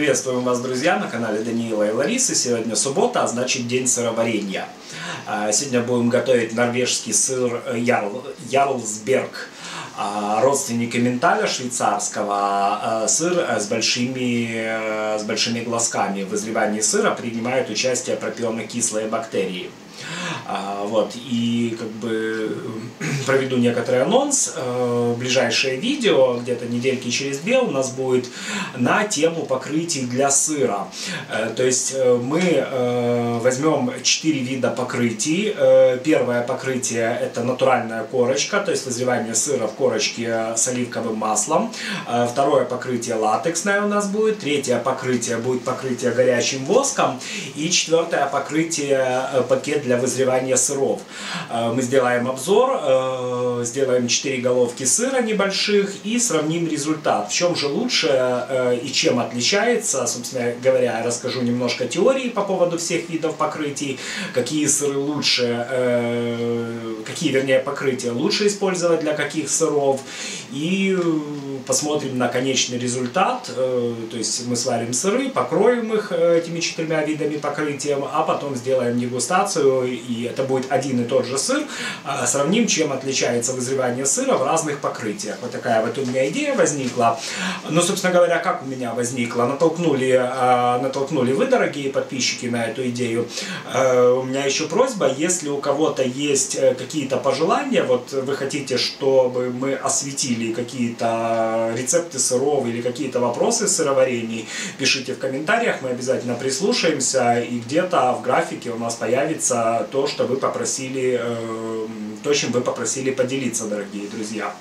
Приветствуем вас, друзья, на канале Даниила и Ларисы. Сегодня суббота, а значит день сыроварения. Сегодня будем готовить норвежский сыр Ярлсберг, родственник эмменталя швейцарского. Сыр с большими глазками. В изливании сыра принимают участие пропионокислые бактерии. Вот, и как бы проведу некоторый анонс. Ближайшее видео, где-то недельки через две, у нас будет на тему покрытий для сыра. То есть мы возьмем 4 вида покрытий. Первое покрытие — это натуральная корочка, то есть вызревание сыра в корочке с оливковым маслом. Второе покрытие латексное у нас будет. Третье покрытие будет покрытие горячим воском. И четвертое покрытие — пакет для вызревания сыров. Мы сделаем обзор, сделаем 4 головки сыра небольших и сравним результат. В чем же лучше и чем отличается, собственно говоря, я расскажу немножко теории по поводу всех видов покрытий, какие сыры лучше, какие покрытия лучше использовать для каких сыров, и посмотрим на конечный результат. То есть мы сварим сыры, покроем их этими 4 видами покрытием, а потом сделаем дегустацию, и это будет один и тот же сыр. Сравним, чем отличается вызревание сыра в разных покрытиях. Вот такая вот у меня идея возникла. Но, собственно говоря, как у меня возникла? Натолкнули вы, дорогие подписчики, на эту идею. У меня еще просьба, если у кого-то есть какие-то пожелания, вот вы хотите, чтобы мы осветили какие-то рецепты сыров или какие-то вопросы сыроварений, пишите в комментариях, мы обязательно прислушаемся, и где-то в графике у нас появится то, что вы попросили, то, чем вы попросили поделиться, дорогие друзья.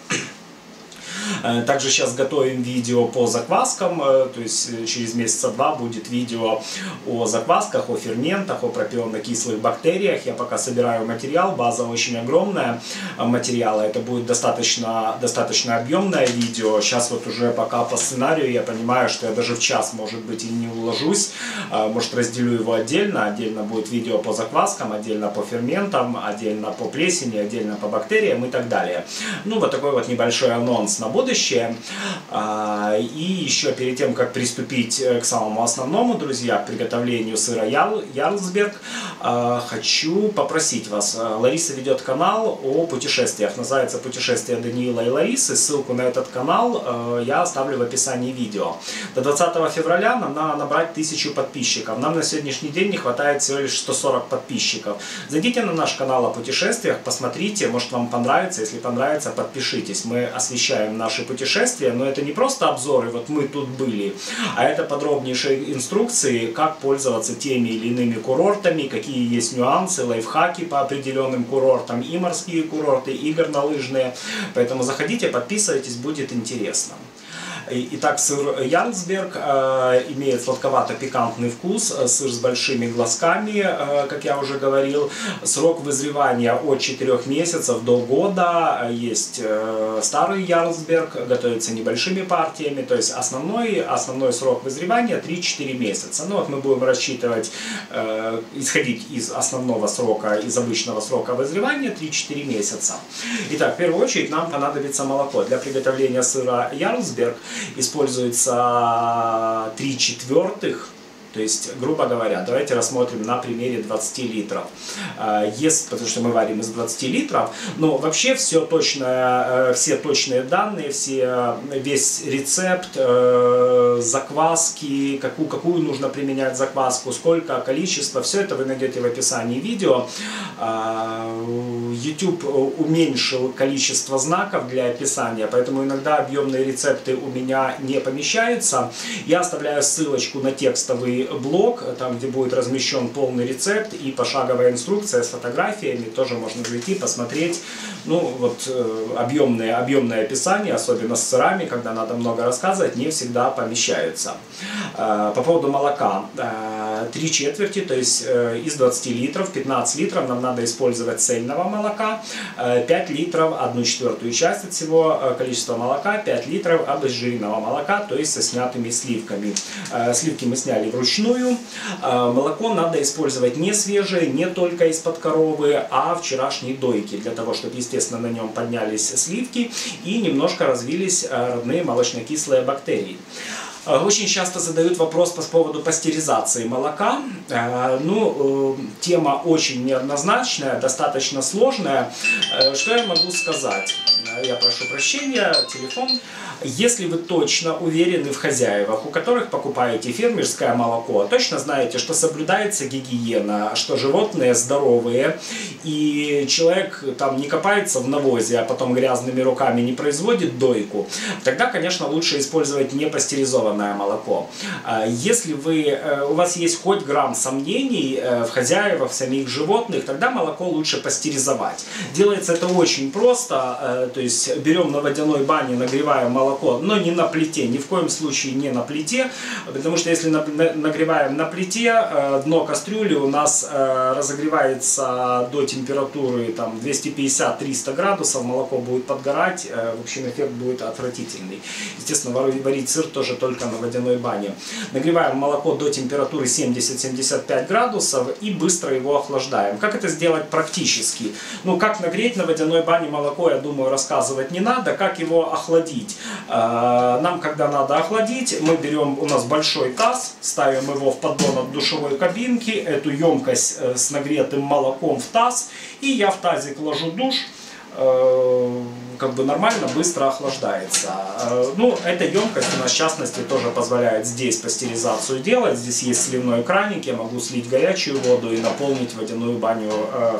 Также сейчас готовим видео по закваскам, то есть через месяца 2 будет видео о заквасках, о ферментах, о пропионокислых бактериях. Я пока собираю материал, база очень огромная материала, это будет достаточно объемное видео. Сейчас вот уже пока по сценарию я понимаю, что я даже в час, может быть, и не уложусь, может, разделю его отдельно. Отдельно будет видео по закваскам, отдельно по ферментам, отдельно по плесени, отдельно по бактериям и так далее. Ну, вот такой вот небольшой анонс на будущее. И еще перед тем, как приступить к самому основному, друзья, к приготовлению сыра Ярлсберг, хочу попросить вас. Лариса ведет канал о путешествиях, называется «Путешествия Даниила и Ларисы». Ссылку на этот канал я оставлю в описании видео. До 20 февраля нам надо набрать 1000 подписчиков. Нам на сегодняшний день не хватает всего лишь 140 подписчиков. Зайдите на наш канал о путешествиях, посмотрите, может, вам понравится. Если понравится, подпишитесь. Мы освещаем наши путешествия, но это не просто обзоры, вот мы тут были, а это подробнейшие инструкции, как пользоваться теми или иными курортами, какие есть нюансы, лайфхаки по определенным курортам, и морские курорты, и горнолыжные. Поэтому заходите, подписывайтесь, будет интересно. Итак, сыр Ярлсберг имеет сладковато-пикантный вкус, сыр с большими глазками, как я уже говорил. Срок вызревания от 4 месяцев до года. Есть старый Ярлсберг, готовится небольшими партиями, то есть основной срок вызревания 3-4 месяца. Ну вот мы будем рассчитывать, исходить из основного срока, из обычного срока вызревания 3-4 месяца. Итак, в первую очередь нам понадобится молоко. Для приготовления сыра Ярлсберг используется 3/4, то есть, грубо говоря, давайте рассмотрим на примере 20 литров. Потому что мы варим из 20 литров, но вообще все точные данные, весь рецепт закваски, какую нужно применять закваску, сколько, количество, все это вы найдете в описании видео. YouTube уменьшил количество знаков для описания, поэтому иногда объемные рецепты у меня не помещаются. Я оставляю ссылочку на текстовый блог, там, где будет размещен полный рецепт и пошаговая инструкция с фотографиями. Тоже можно зайти, посмотреть. Ну, вот объемное описание, особенно с сырами, когда надо много рассказывать, не всегда помещаются. По поводу молока. 3/4, то есть из 20 литров, 15 литров нам надо использовать цельного молока. 5 литров, 1/4 часть от всего количества молока, 5 литров обезжиренного молока, то есть со снятыми сливками. Сливки мы сняли вручную. Молоко надо использовать не свежее, не только из-под коровы, а вчерашней дойки, для того, чтобы, естественно, на нем поднялись сливки и немножко развились родные молочнокислые бактерии. Очень часто задают вопрос по поводу пастеризации молока. Ну, тема очень неоднозначная, достаточно сложная. Что я могу сказать? Я прошу прощения, телефон. Если вы точно уверены в хозяевах, у которых покупаете фермерское молоко, точно знаете, что соблюдается гигиена, что животные здоровые, и человек там не копается в навозе, а потом грязными руками не производит дойку, тогда, конечно, лучше использовать не пастеризованное молоко. Если у вас есть хоть грамм сомнений в хозяевах, в самих животных, тогда молоко лучше пастеризовать. Делается это очень просто, то есть берем на водяной бане, нагреваем молоко, но не на плите, ни в коем случае не на плите, потому что если нагреваем на плите, дно кастрюли у нас разогревается до температуры 250-300 градусов, молоко будет подгорать, в общем, эффект будет отвратительный. Естественно, варить сыр тоже только на водяной бане. Нагреваем молоко до температуры 70-75 градусов и быстро его охлаждаем. Как это сделать практически? Ну, как нагреть на водяной бане молоко, я думаю, рассказывать не надо. Как его охладить? Нам, когда надо охладить, мы берем, у нас большой таз, ставим его в поддон от душевой кабинки, эту емкость с нагретым молоком в таз, и я в тазик ложу душ, как бы нормально, быстро охлаждается. Ну, эта емкость у нас, в частности, тоже позволяет здесь пастеризацию делать. Здесь есть сливной краник, я могу слить горячую воду и наполнить водяную баню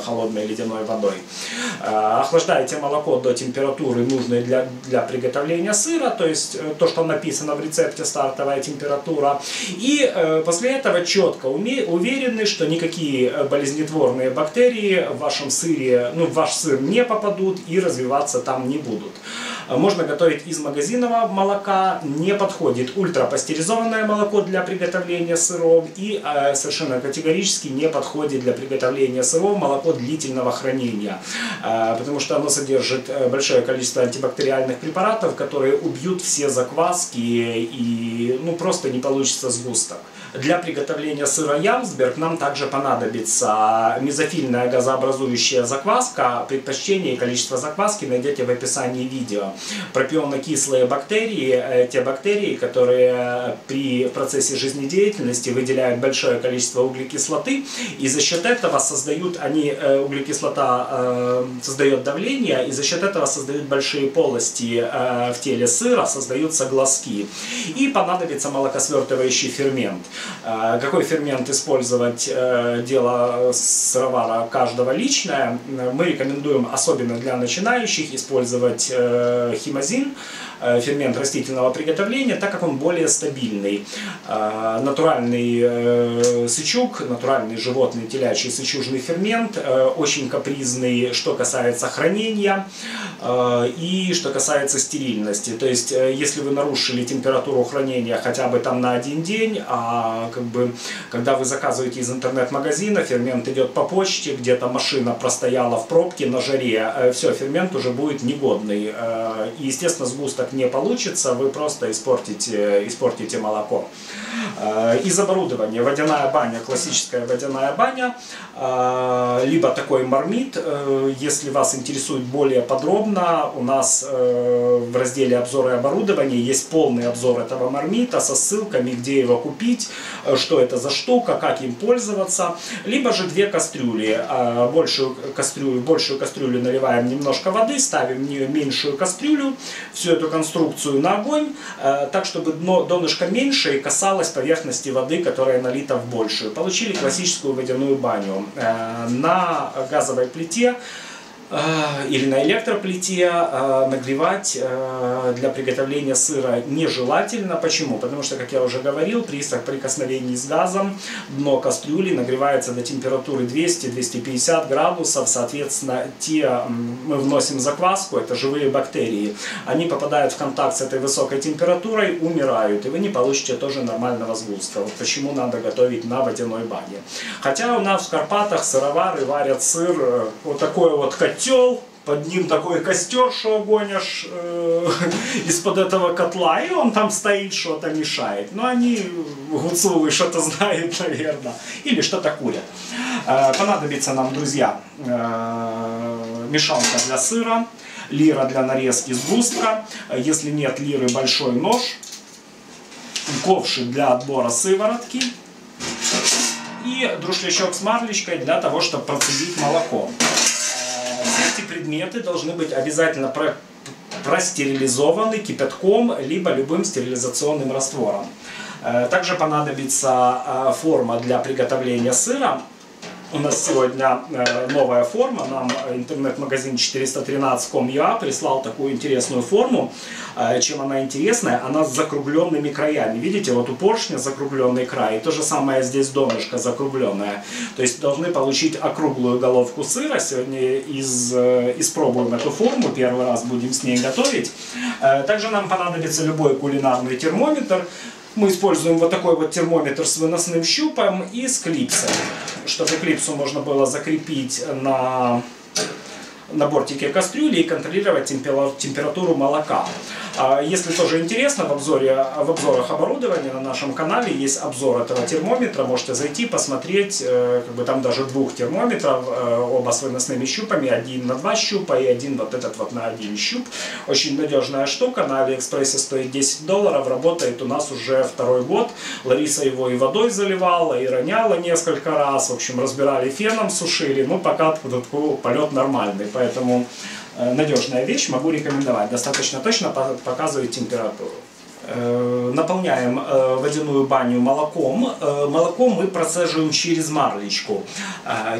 холодной ледяной водой. Охлаждаете молоко до температуры, нужной для приготовления сыра, то есть то, что написано в рецепте, стартовая температура. И после этого четко уверены, что никакие болезнетворные бактерии в вашем сыре, ну, в ваш сыр не попадут и развиваться там не будут. Можно готовить из магазинного молока, не подходит ультрапастеризованное молоко для приготовления сыров и совершенно категорически не подходит для приготовления сыров молоко длительного хранения, потому что оно содержит большое количество антибактериальных препаратов, которые убьют все закваски и ну, просто не получится сгусток. Для приготовления сыра Ярлсберг нам также понадобится мезофильная газообразующая закваска. Предпочтение и количество закваски найдете в описании видео. Пропионокислые бактерии, те бактерии, которые в процессе жизнедеятельности выделяют большое количество углекислоты, и за счет этого создают они, углекислота создает давление, и за счет этого создают большие полости в теле сыра, создаются глазки. И понадобится молокосвертывающий фермент. Какой фермент использовать — дело сыровара каждого личное. Мы рекомендуем, особенно для начинающих, использовать химозин, фермент растительного приготовления, так как он более стабильный. Натуральный сычуг, натуральный животный телячий сычужный фермент, очень капризный, что касается хранения и что касается стерильности. То есть, если вы нарушили температуру хранения хотя бы там на один день, когда вы заказываете из интернет-магазина, фермент идет по почте, где-то машина простояла в пробке на жаре, все, фермент уже будет негодный. И, естественно, сгусток не получится, вы просто испортите молоко. Из оборудования: водяная баня, классическая водяная баня, либо такой мармит. Если вас интересует более подробно, у нас в разделе «Обзоры оборудования» есть полный обзор этого мармита со ссылками, где его купить, что это за штука, как им пользоваться. Либо же две кастрюли. Большую кастрюлю наливаем немножко воды, ставим в нее меньшую кастрюлю, всю эту конструкцию на огонь, так, чтобы донышко меньше и касалось поверхности воды, которая налита в большую. Получили классическую водяную баню. На газовой плите или на электроплите нагревать для приготовления сыра нежелательно. Почему? Потому что, как я уже говорил, при соприкосновении с газом дно кастрюли нагревается до температуры 200-250 градусов. Соответственно, мы вносим закваску, это живые бактерии. Они попадают в контакт с этой высокой температурой, умирают, и вы не получите тоже нормального сгустка. Вот почему надо готовить на водяной бане. Хотя у нас в Карпатах сыровары варят сыр, вот такой вот котел, под ним такой костер, что гонишь из-под этого котла, и он там стоит, что-то мешает. Но они, гуцулы, что-то знают, наверное, или что-то курят. Понадобится нам, друзья, мешалка для сыра, лира для нарезки сгустка, если нет лиры, большой нож. ковшик для отбора сыворотки и друшлячок с марлечкой для того, чтобы процедить молоко. Все эти предметы должны быть обязательно простерилизованы кипятком либо любым стерилизационным раствором. Также понадобится форма для приготовления сыра. У нас сегодня новая форма, нам интернет-магазин 413.com.ua прислал такую интересную форму. Чем она интересная? Она с закругленными краями. Видите, вот у поршня закругленный край, и то же самое здесь донышко закругленное. То есть должны получить округлую головку сыра. Сегодня испробуем эту форму, первый раз будем с ней готовить. Также нам понадобится любой кулинарный термометр. Мы используем вот такой вот термометр с выносным щупом и с клипсом, чтобы клипсу можно было закрепить на бортике кастрюли и контролировать температуру молока. Если тоже интересно, в обзорах оборудования на нашем канале есть обзор этого термометра. Можете зайти, посмотреть, там даже двух термометров, оба с выносными щупами, один на два щупа и один вот этот вот на один щуп. Очень надежная штука, на Алиэкспрессе стоит $10, работает у нас уже второй год. Лариса его и водой заливала, и роняла несколько раз, в общем, разбирали феном, сушили, ну пока такой полет нормальный, поэтому... Надежная вещь, могу рекомендовать. Достаточно точно показывает температуру. Наполняем водяную баню молоком. Молоко мы процеживаем через марлечку.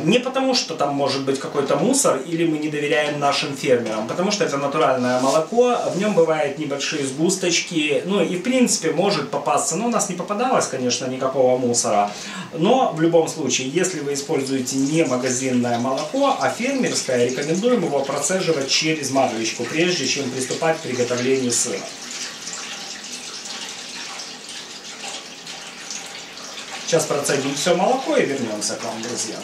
Не потому, что там может быть какой-то мусор, или мы не доверяем нашим фермерам, потому что это натуральное молоко, в нем бывают небольшие сгусточки, ну и в принципе может попасться, но у нас не попадалось, конечно, никакого мусора. Но в любом случае, если вы используете не магазинное молоко, а фермерское, рекомендуем его процеживать через марлечку, прежде чем приступать к приготовлению сыра. Сейчас процедим все молоко и вернемся к вам, друзья.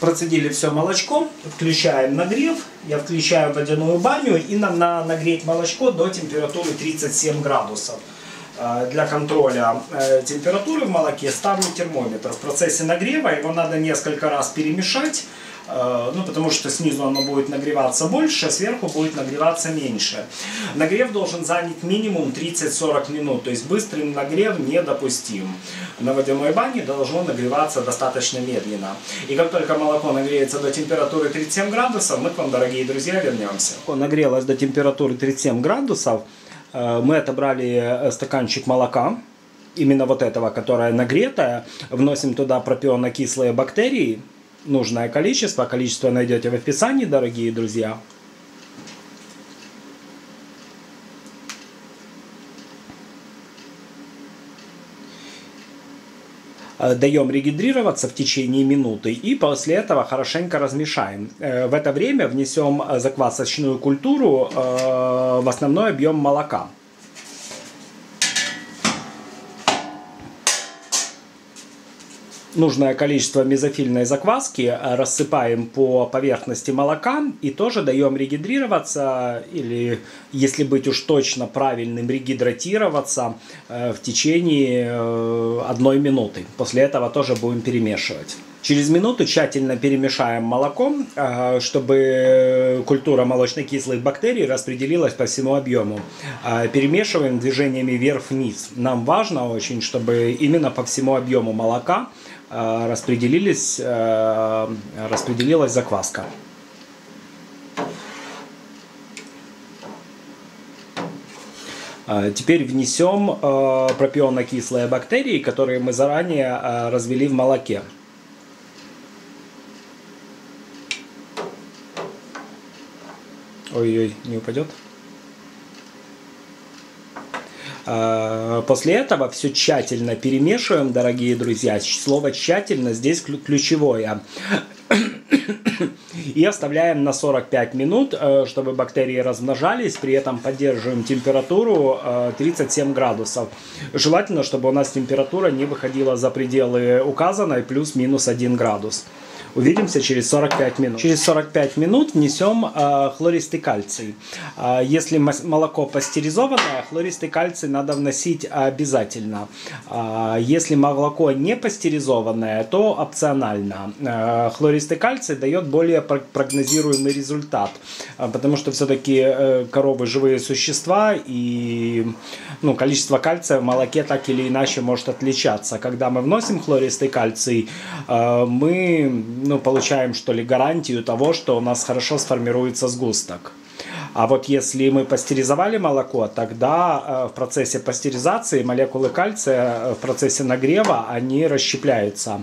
Процедили все молочко, включаем нагрев, я включаю водяную баню и нам надо нагреть молочко до температуры 37 градусов. Для контроля температуры в молоке ставлю термометр. В процессе нагрева его надо несколько раз перемешать, ну, потому что снизу оно будет нагреваться больше, сверху будет нагреваться меньше. Нагрев должен занять минимум 30-40 минут, то есть быстрый нагрев недопустим. На водяной бане должно нагреваться достаточно медленно. И как только молоко нагреется до температуры 37 градусов, мы к вам, дорогие друзья, вернемся. Нагрелось до температуры 37 градусов, мы отобрали стаканчик молока, именно вот этого, которое нагретое, вносим туда пропионокислые бактерии, нужное количество найдете в описании, дорогие друзья. Даем регидрироваться в течение минуты и после этого хорошенько размешаем. В это время внесем заквасочную культуру в основной объем молока. Нужное количество мезофильной закваски рассыпаем по поверхности молока и тоже даем регидрироваться, или, если быть уж точно правильным, регидратироваться в течение 1 минуты. После этого тоже будем перемешивать. Через минуту тщательно перемешаем молоко, чтобы культура молочнокислых бактерий распределилась по всему объему. Перемешиваем движениями вверх-вниз. Нам важно очень, чтобы именно по всему объему молока распределилась закваска. Теперь внесем пропионокислые бактерии, которые мы заранее развели в молоке. Ой-ой, не упадет. После этого все тщательно перемешиваем, дорогие друзья. Слово «тщательно» здесь ключевое. И оставляем на 45 минут, чтобы бактерии размножались. При этом поддерживаем температуру 37 градусов. Желательно, чтобы у нас температура не выходила за пределы указанной плюс-минус 1 градус. Увидимся через 45 минут. Через 45 минут внесем хлористый кальций. Если молоко пастеризованное, хлористый кальций надо вносить обязательно. Если молоко не пастеризованное, то опционально. Хлористый кальций дает более прогнозируемый результат, потому что все-таки коровы живые существа, и количество кальция в молоке так или иначе может отличаться. Когда мы вносим хлористый кальций, мы получаем, что ли, гарантию того, что у нас хорошо сформируется сгусток. А вот если мы пастеризовали молоко, тогда в процессе пастеризации молекулы кальция в процессе нагрева, они расщепляются.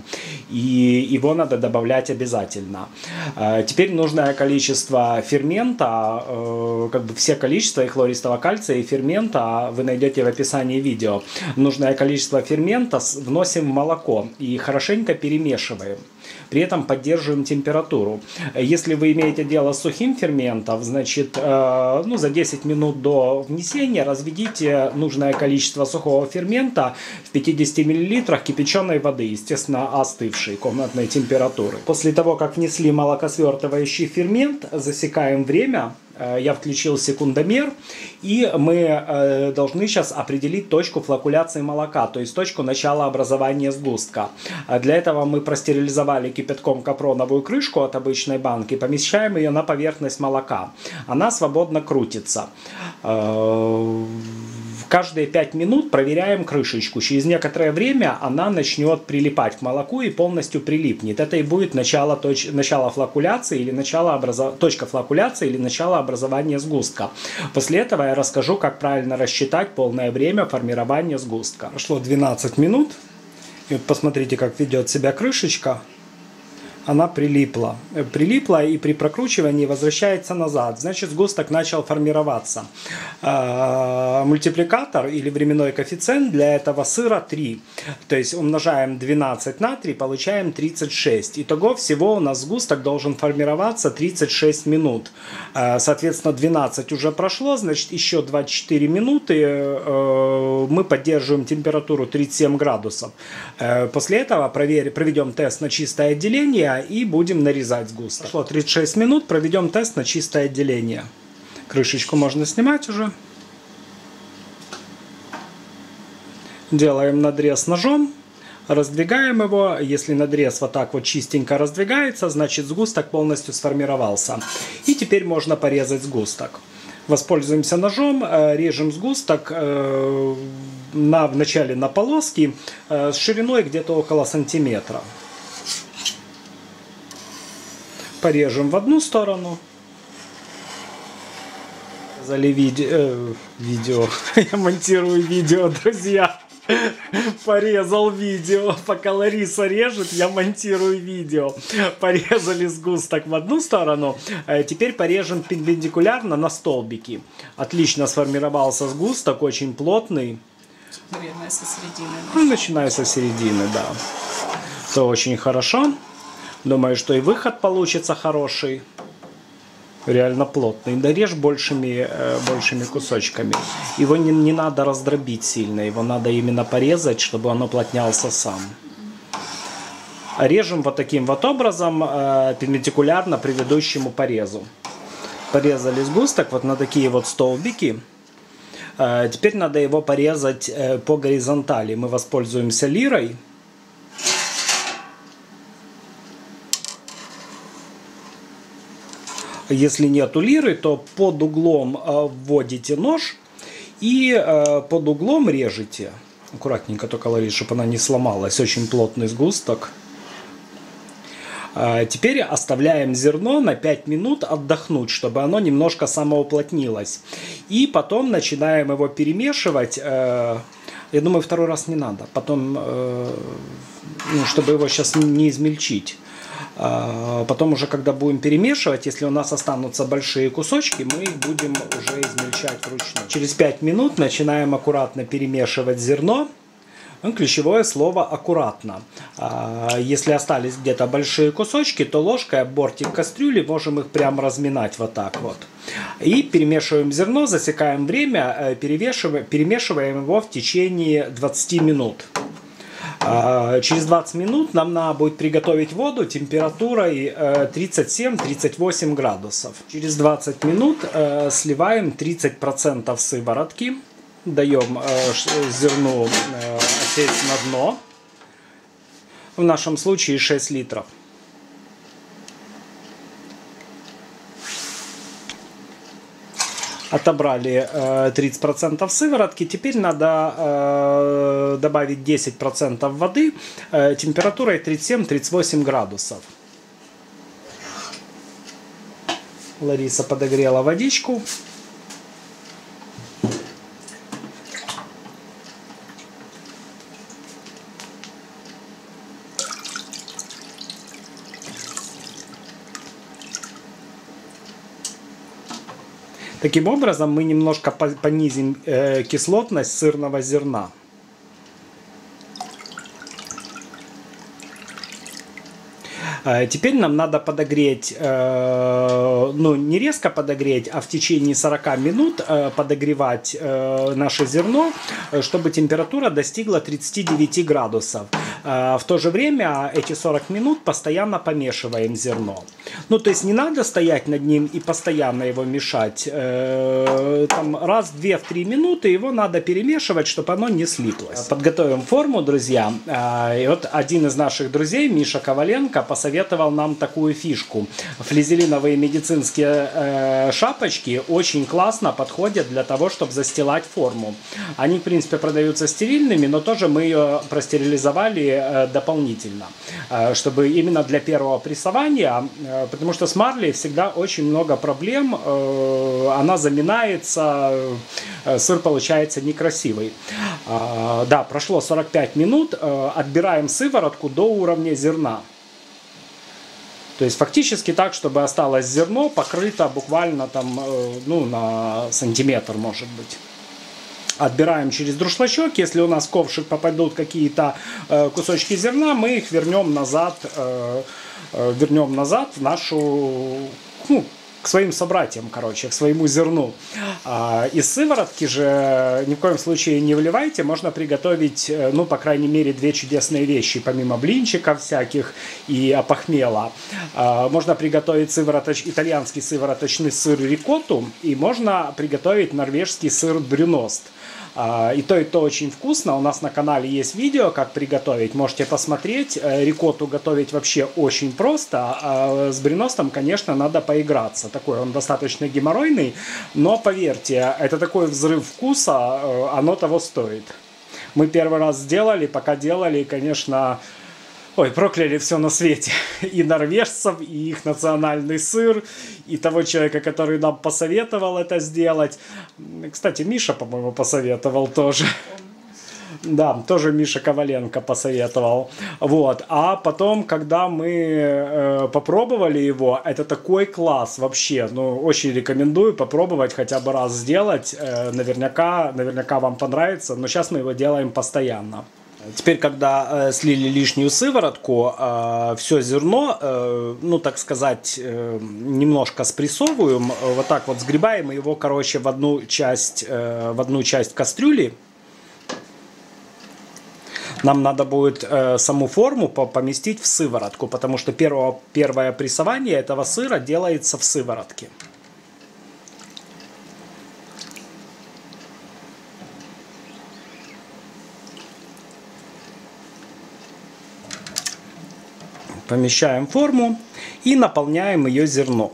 И его надо добавлять обязательно. Теперь нужное количество фермента, все количества и хлористого кальция, и фермента вы найдете в описании видео. Нужное количество фермента вносим в молоко и хорошенько перемешиваем. При этом поддерживаем температуру. Если вы имеете дело с сухим ферментом, значит, за 10 минут до внесения разведите нужное количество сухого фермента в 50 мл кипяченой воды, естественно, остывшей комнатной температуры. После того, как внесли молокосвертывающий фермент, засекаем время. Я включил секундомер, и мы должны сейчас определить точку флокуляции молока, то есть точку начала образования сгустка. Для этого мы простерилизовали кипятком капроновую крышку от обычной банки, помещаем ее на поверхность молока. Она свободно крутится. Каждые 5 минут проверяем крышечку. Через некоторое время она начнет прилипать к молоку и полностью прилипнет. Это и будет начало флокуляции или точка флокуляции или начало образования сгустка. После этого я расскажу, как правильно рассчитать полное время формирования сгустка. Прошло 12 минут. И вот посмотрите, как ведет себя крышечка. Она прилипла. Прилипла и при прокручивании возвращается назад. Значит, сгусток начал формироваться. Мультипликатор или временной коэффициент для этого сыра 3. То есть умножаем 12 на 3, получаем 36. Итого всего у нас сгусток должен формироваться 36 минут. Соответственно, 12 уже прошло, значит, еще 24 минуты мы поддерживаем температуру 37 градусов. После этого проведем тест на чистое отделение и будем нарезать сгусток. Прошло 36 минут, проведем тест на чистое отделение. Крышечку можно снимать уже. Делаем надрез ножом, раздвигаем его. Если надрез вот так вот чистенько раздвигается, значит сгусток полностью сформировался. И теперь можно порезать сгусток. Воспользуемся ножом, режем сгусток вначале на полоски с шириной где-то около сантиметра. Порежем в одну сторону. Зале видео. Я монтирую видео, друзья. Порезал видео. Пока Лариса режет, я монтирую видео. Порезали сгусток в одну сторону. Теперь порежем перпендикулярно на столбики. Отлично сформировался сгусток, очень плотный. Наверное, со середины. Начинаю со середины, да. Это очень хорошо. Думаю, что и выход получится хороший. Реально плотный. Дорежь большими кусочками. Его не надо раздробить сильно. Его надо именно порезать, чтобы он уплотнялся сам. Режем вот таким вот образом, перпендикулярно предыдущему порезу. Порезали сгусток вот на такие вот столбики. Теперь надо его порезать по горизонтали. Мы воспользуемся лирой. Если нет лиры, то под углом вводите нож и под углом режете. Аккуратненько только, Лариса, чтобы она не сломалась. Очень плотный сгусток. Теперь оставляем зерно на 5 минут отдохнуть, чтобы оно немножко самоуплотнилось. И потом начинаем его перемешивать. Я думаю, второй раз не надо. Потом, чтобы его сейчас не измельчить. Потом уже, когда будем перемешивать, если у нас останутся большие кусочки, мы их будем уже измельчать вручную. Через 5 минут начинаем аккуратно перемешивать зерно. Ключевое слово аккуратно. Если остались где-то большие кусочки, то ложкой об бортик кастрюли можем их прям разминать вот так вот. И перемешиваем зерно, засекаем время, перемешиваем его в течение 20 минут. Через 20 минут нам надо будет приготовить воду температурой 37-38 градусов. Через 20 минут сливаем 30% сыворотки, даем зерну осесть на дно, в нашем случае 6 литров. Отобрали 30% сыворотки, теперь надо добавить 10% воды температурой 37-38 градусов. Лариса подогрела водичку. Таким образом мы немножко понизим кислотность сырного зерна. Теперь нам надо подогреть, ну не резко подогреть, а в течение 40 минут подогревать наше зерно, чтобы температура достигла 39 градусов. В то же время эти 40 минут постоянно помешиваем зерно. Ну то есть не надо стоять над ним и постоянно его мешать. Там раз, две, в 3 минуты его надо перемешивать, чтобы оно не слиплось. Подготовим форму, друзья. И вот один из наших друзей, Миша Коваленко, посоветовал нам такую фишку. Флизелиновые медицинские шапочки очень классно подходят для того, чтобы застилать форму. Они, в принципе, продаются стерильными, но тоже мы ее простерилизовали дополнительно, чтобы именно для первого прессования, потому что с марлей всегда очень много проблем, она заминается, сыр получается некрасивый. Да, прошло 45 минут, отбираем сыворотку до уровня зерна. То есть фактически так, чтобы осталось зерно покрыто буквально там, ну, на сантиметр, может быть. Отбираем через друшлачок. Если у нас в ковшик попадут какие-то кусочки зерна, мы их вернем назад в нашу, ну, к своим собратьям, короче, к своему зерну. Из сыворотки же ни в коем случае не вливайте. Можно приготовить, ну, по крайней мере, две чудесные вещи. Помимо блинчиков всяких и опохмела. Можно приготовить итальянский сывороточный сыр рикотту. И можно приготовить норвежский сыр брюност. И то очень вкусно. У нас на канале есть видео, как приготовить. Можете посмотреть. Рикотту готовить вообще очень просто. А с брюностом, конечно, надо поиграться. Такой он достаточно геморройный. Но поверьте, это такой взрыв вкуса, оно того стоит. Мы первый раз сделали, пока делали, конечно... Ой, прокляли все на свете. И норвежцев, и их национальный сыр, и того человека, который нам посоветовал это сделать. Кстати, Миша, по-моему, посоветовал тоже. Да, тоже Миша Коваленко посоветовал. Вот. А потом, когда мы попробовали его, это такой класс вообще. Ну, очень рекомендую попробовать хотя бы раз сделать. Наверняка вам понравится. Но сейчас мы его делаем постоянно. Теперь, когда слили лишнюю сыворотку, все зерно, ну так сказать, немножко спрессовываем, вот так вот сгребаем его, короче, в одну часть кастрюли. Нам надо будет саму форму поместить в сыворотку, потому что первое прессование этого сыра делается в сыворотке. Помещаем форму и наполняем ее зерном.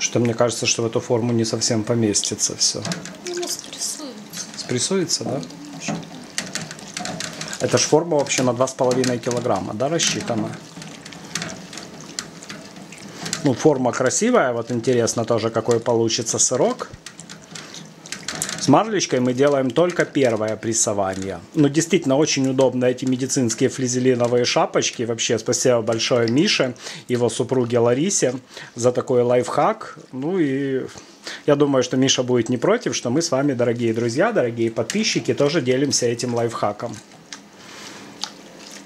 Что мне кажется, что в эту форму не совсем поместится все. Она спрессуется. Спрессуется, да? Это ж форма вообще на 2,5 килограмма, да, рассчитана? Ну, форма красивая, вот интересно тоже, какой получится сырок. С марлечкой мы делаем только первое прессование. Ну, действительно, очень удобно эти медицинские флизелиновые шапочки. Вообще, спасибо большое Мише, его супруге Ларисе за такой лайфхак. Ну и я думаю, что Миша будет не против, что мы с вами, дорогие друзья, дорогие подписчики, тоже делимся этим лайфхаком.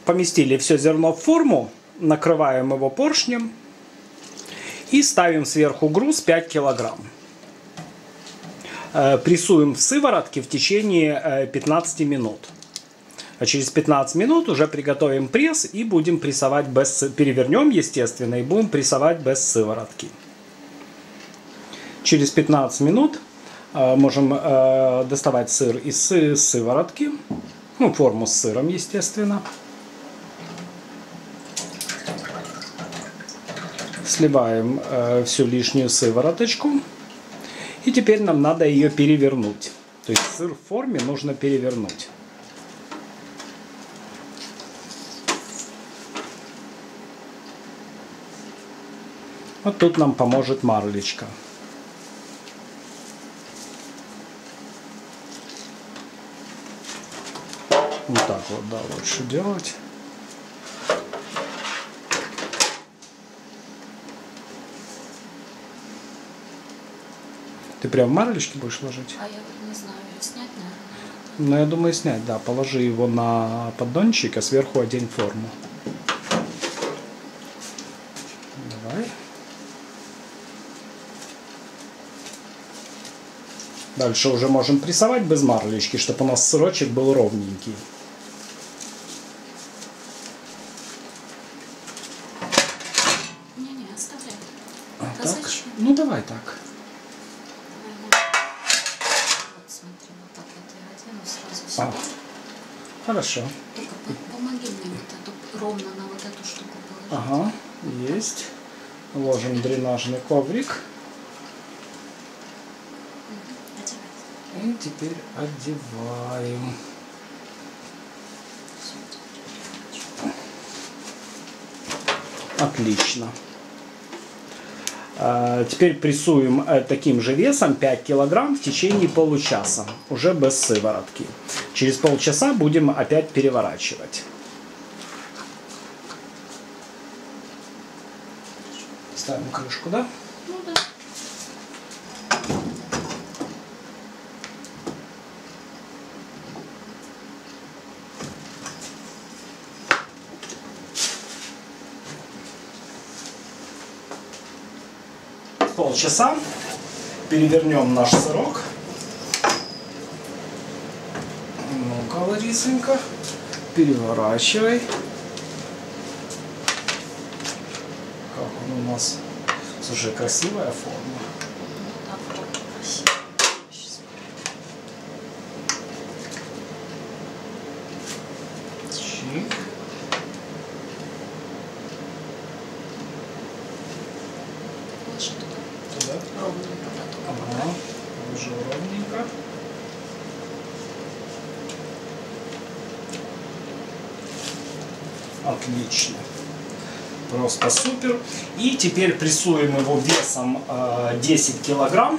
Поместили все зерно в форму, накрываем его поршнем и ставим сверху груз 5 килограмм. прессуем в сыворотке в течение 15 минут. А через 15 минут уже приготовим пресс и будем прессовать без... Перевернем, естественно, и будем прессовать без сыворотки. Через 15 минут можем доставать сыр из сыворотки. Ну, форму с сыром, естественно. Сливаем всю лишнюю сывороточку. И теперь нам надо ее перевернуть. То есть сыр в форме нужно перевернуть. Вот тут нам поможет марлечка. Вот так вот, да, лучше делать. Ты прям марлечки будешь ложить? А я вот не знаю, снять надо. Ну, я думаю, снять, да. Положи его на поддончик, а сверху одень форму. Давай. Дальше уже можем прессовать без марлечки, чтобы у нас сырочек был ровненький. Не-не, оставляй. А так? Ну давай так. А, хорошо. Только помоги мне вот эту, ровно на вот эту штуку положить. Ага, есть. Ложим дренажный коврик. И теперь одеваем. Отлично. Теперь прессуем таким же весом 5 кг в течение получаса, уже без сыворотки. Через полчаса будем опять переворачивать. Ставим крышку, да? Ну да. Полчаса перевернем наш сырок. Ну-ка, Ларисенька, переворачивай. Как он у нас? Слушай, красивая форма. Чик. Да? Ровненько. Ага, уже ровненько. Отлично. Просто супер. И теперь прессуем его весом 10 кг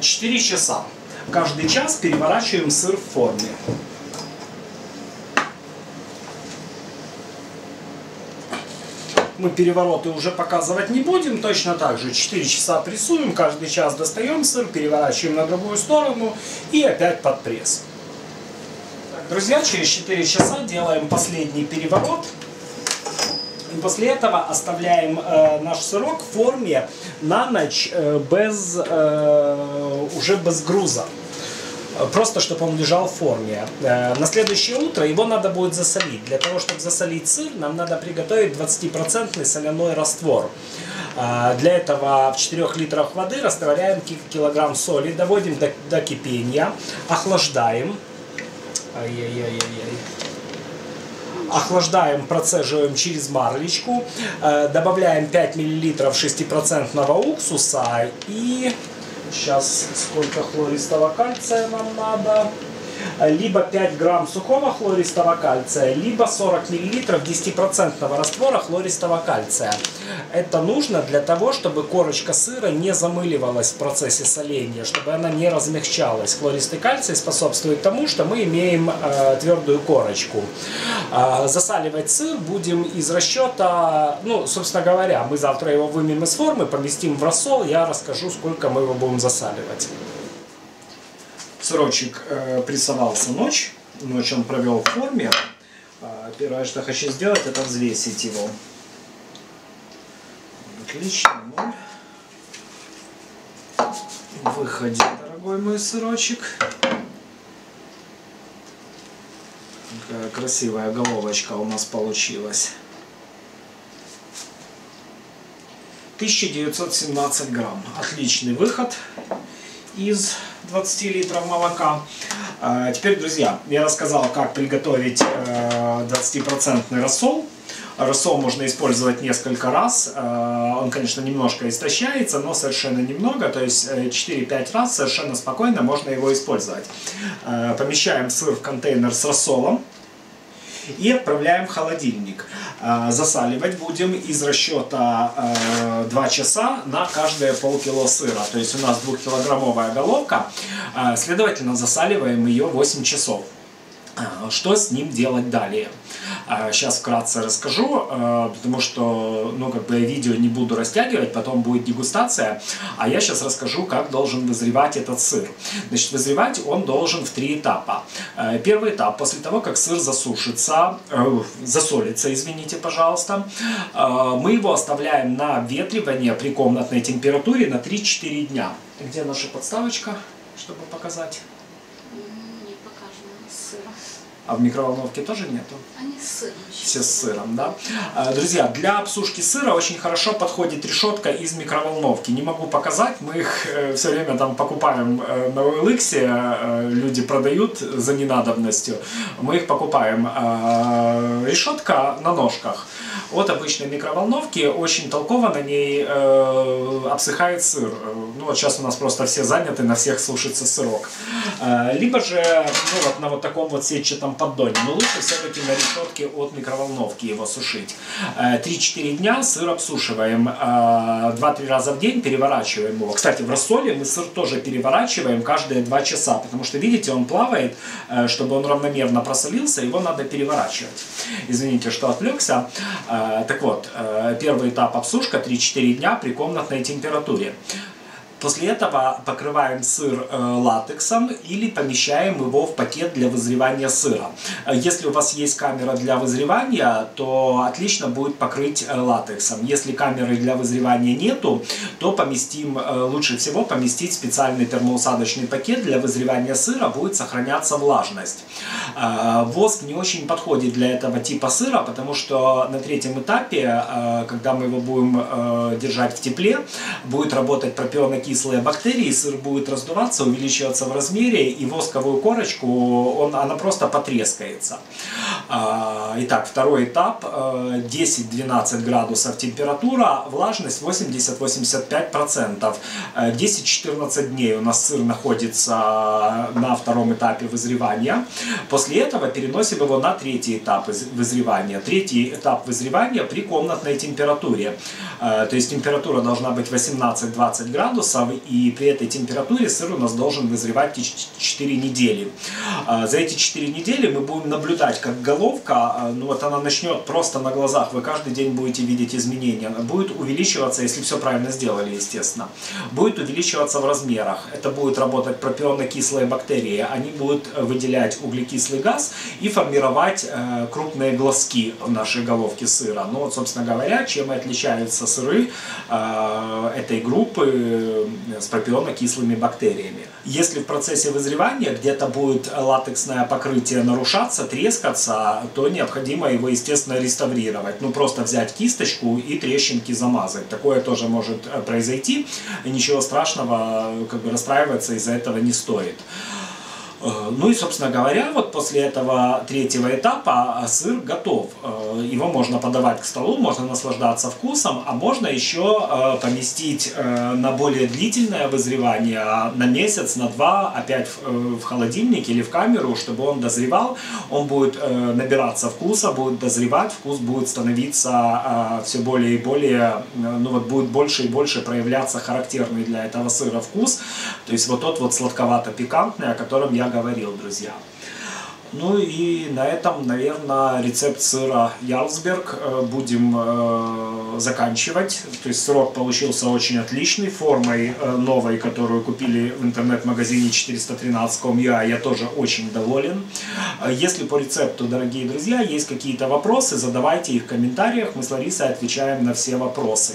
4 часа. Каждый час переворачиваем сыр в форме. Мы перевороты уже показывать не будем, точно так же 4 часа прессуем, каждый час достаем сыр, переворачиваем на другую сторону и опять под пресс. Так, друзья, через 4 часа делаем последний переворот. И после этого оставляем наш сырок в форме на ночь уже без груза. Просто, чтобы он лежал в форме. На следующее утро его надо будет засолить. Для того, чтобы засолить сыр, нам надо приготовить 20% соляной раствор. Для этого в 4 литрах воды растворяем килограмм соли, доводим до кипения, охлаждаем. Охлаждаем, процеживаем через марлечку. Добавляем 5 мл 6% уксуса и... Сейчас сколько хлористого кальция нам надо? Либо 5 грамм сухого хлористого кальция, либо 40 мл 10% раствора хлористого кальция. Это нужно для того, чтобы корочка сыра не замыливалась в процессе соления, чтобы она не размягчалась. Хлористый кальций способствует тому, что мы имеем твердую корочку. Засаливать сыр будем из расчета, ну, собственно говоря, мы завтра его вымем из формы, поместим в рассол, я расскажу, сколько мы его будем засаливать. Сырочек прессовался ночь он провел в форме. Первое, что хочу сделать, это взвесить его. Отлично, 0. Выходи, дорогой мой сырочек. Такая красивая головочка у нас получилась. 1917 грамм. Отличный выход из 20 литров молока. Теперь, друзья, я рассказал, как приготовить 20% рассол. Рассол можно использовать несколько раз. Он, конечно, немножко истощается, но совершенно немного. То есть 4-5 раз совершенно спокойно можно его использовать. Помещаем сыр в контейнер с рассолом и отправляем в холодильник. Засаливать будем из расчета 2 часа на каждые полкило сыра. То есть у нас 2-килограммовая головка, следовательно, засаливаем ее 8 часов. Что с ним делать далее? Сейчас вкратце расскажу, потому что, ну, как бы, видео не буду растягивать, потом будет дегустация, а я сейчас расскажу, как должен вызревать этот сыр. Значит, вызревать он должен в 3 этапа. Первый этап, после того, как сыр засолится, извините, пожалуйста, мы его оставляем на обветривание при комнатной температуре на 3-4 дня. Где наша подставочка, чтобы показать? А в микроволновке тоже нету? Они с сыром. Все с сыром, да? Друзья, для обсушки сыра очень хорошо подходит решетка из микроволновки. Не могу показать, мы их все время там покупаем на OLX, люди продают за ненадобностью. Мы их покупаем. Решетка на ножках. Вот обычной микроволновки, очень толково на ней обсыхает сыр. Ну вот сейчас у нас просто все заняты, на всех сушится сырок. Либо же, ну, вот на вот таком вот сетчатом поддоне. Но лучше все-таки на решетке от микроволновки его сушить. 3-4 дня сыр обсушиваем. 2-3 раза в день переворачиваем его. Кстати, в рассоле мы сыр тоже переворачиваем каждые 2 часа. Потому что, видите, он плавает. Чтобы он равномерно просолился, его надо переворачивать. Извините, что отвлекся. Так вот, первый этап обсушка 3-4 дня при комнатной температуре. После этого покрываем сыр латексом или помещаем его в пакет для вызревания сыра. Если у вас есть камера для вызревания, то отлично будет покрыть латексом. Если камеры для вызревания нету, то лучше всего поместить специальный термоусадочный пакет для вызревания сыра, будет сохраняться влажность. Воск не очень подходит для этого типа сыра, потому что на третьем этапе, когда мы его будем держать в тепле, будет работать пропионокислые бактерии, сыр будет раздуваться, увеличиваться в размере, и восковую корочку, она просто потрескается. Итак, второй этап, 10-12 градусов температура, влажность 80-85%. 10-14 дней у нас сыр находится на втором этапе вызревания. После этого переносим его на третий этап вызревания. Третий этап вызревания при комнатной температуре. То есть температура должна быть 18-20 градусов, и при этой температуре сыр у нас должен вызревать 4 недели. За эти 4 недели мы будем наблюдать, как головка, ну вот она начнет просто на глазах, вы каждый день будете видеть изменения, она будет увеличиваться, если все правильно сделали, естественно, будет увеличиваться в размерах. Это будут работать пропионокислые бактерии, они будут выделять углекислый газ и формировать крупные глазки в нашей головке сыра. Ну вот, собственно говоря, чем и отличаются сыры этой группы с пропионокислыми бактериями. Если в процессе вызревания где-то будет латексное покрытие нарушаться, трескаться, то необходимо его, естественно, реставрировать. Ну, просто взять кисточку и трещинки замазать. Такое тоже может произойти. Ничего страшного, как бы расстраиваться из-за этого не стоит. Ну и, собственно говоря, вот после этого третьего этапа сыр готов. Его можно подавать к столу, можно наслаждаться вкусом, а можно еще поместить на более длительное вызревание, на месяц, на 2, опять в холодильник или в камеру, чтобы он дозревал. Он будет набираться вкуса, будет дозревать, вкус будет становиться все более и более, ну вот будет больше и больше проявляться характерный для этого сыра вкус. То есть вот тот вот сладковато-пикантный, о котором я говорил, друзья. Ну и на этом, наверное, рецепт сыра Ярлсберг будем заканчивать. То есть срок получился очень отличный. Формой новой, которую купили в интернет-магазине 413.com.ua, я тоже очень доволен. Если по рецепту, дорогие друзья, есть какие-то вопросы, задавайте их в комментариях. Мы с Ларисой отвечаем на все вопросы.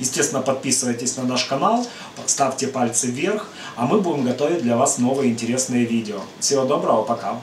Естественно, подписывайтесь на наш канал, ставьте пальцы вверх, а мы будем готовить для вас новые интересные видео. Всего доброго, пока!